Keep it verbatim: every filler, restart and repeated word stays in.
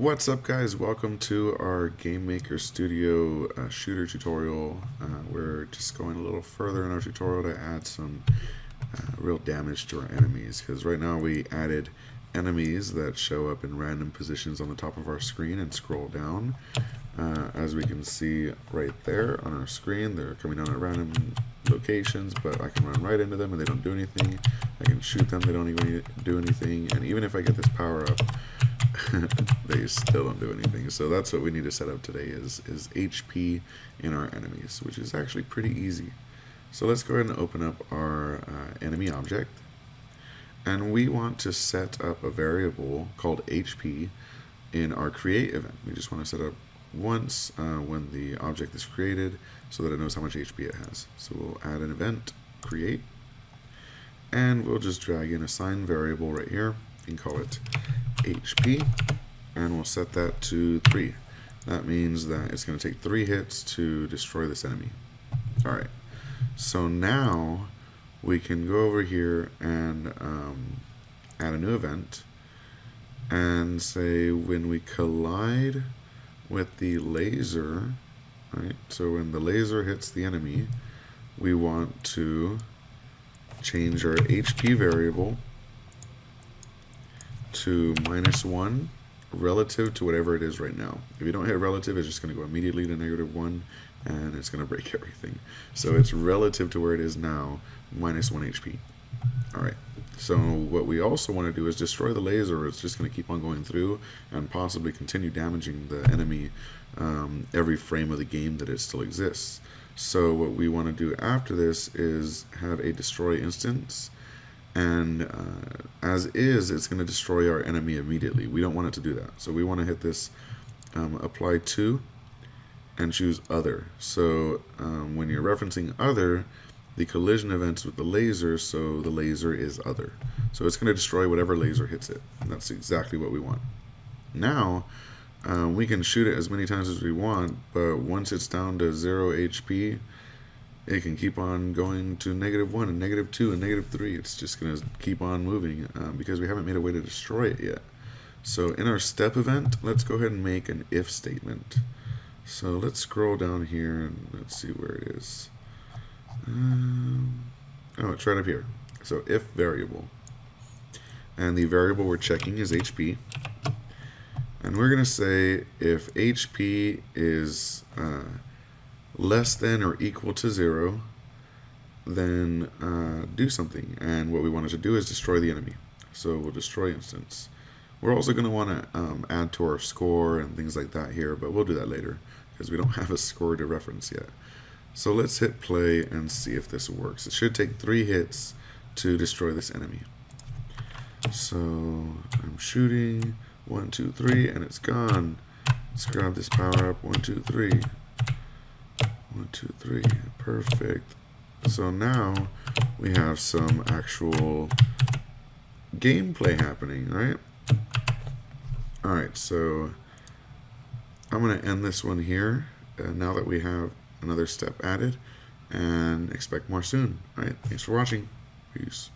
What's up, guys? Welcome to our GameMaker Studio uh, shooter tutorial. Uh, we're just going a little further in our tutorial to add some uh, real damage to our enemies, because right now we added enemies that show up in random positions on the top of our screen and scroll down. Uh, as we can see right there on our screen, they're coming down at random locations, but I can run right into them and they don't do anything. I can shoot them, they don't even do anything, and even if I get this power up, they still don't do anything. So that's what we need to set up today is is H P in our enemies, which is actually pretty easy. So let's go ahead and open up our uh, enemy object, and we want to set up a variable called H P in our create event. We just want to set up once uh, when the object is created so that it knows how much H P it has. So we'll add an event create, and we'll just drag in a assign variable right here and call it H P, and we'll set that to three. That means that it's going to take three hits to destroy this enemy. Alright, so now we can go over here and um, add a new event and say when we collide with the laser, right? So when the laser hits the enemy, we want to change our H P variable to minus one relative to whatever it is right now. If you don't hit relative, it's just going to go immediately to negative one, and it's going to break everything. So it's relative to where it is now, minus one H P. Alright, so what we also want to do is destroy the laser. It's just going to keep on going through and possibly continue damaging the enemy um, every frame of the game that it still exists. So what we want to do after this is have a destroy instance, and uh, as is, it's going to destroy our enemy immediately. We don't want it to do that, so we want to hit this um, apply to and choose other. So um, when you're referencing other, the collision events with the laser, so the laser is other, so it's going to destroy whatever laser hits it, and that's exactly what we want. Now uh, we can shoot it as many times as we want, but once it's down to zero H P, it can keep on going to negative one and negative two and negative three. It's just going to keep on moving um, because we haven't made a way to destroy it yet. So in our step event, let's go ahead and make an if statement. So let's scroll down here and let's see where it is. Um, oh, it's right up here. So if variable. And the variable we're checking is H P. And we're going to say if H P is Uh, less than or equal to zero, then uh, do something. And what we wanted to do is destroy the enemy, so we'll destroy instance. We're also going to want to um, add to our score and things like that here, but we'll do that later because we don't have a score to reference yet. So let's hit play and see if this works. It should take three hits to destroy this enemy. So I'm shooting one, two, three, and it's gone. Let's grab this power up. One, two, three. One, two, three, perfect. So now we have some actual gameplay happening, right? Alright, so I'm going to end this one here uh, now that we have another step added, and expect more soon. Alright, thanks for watching. Peace.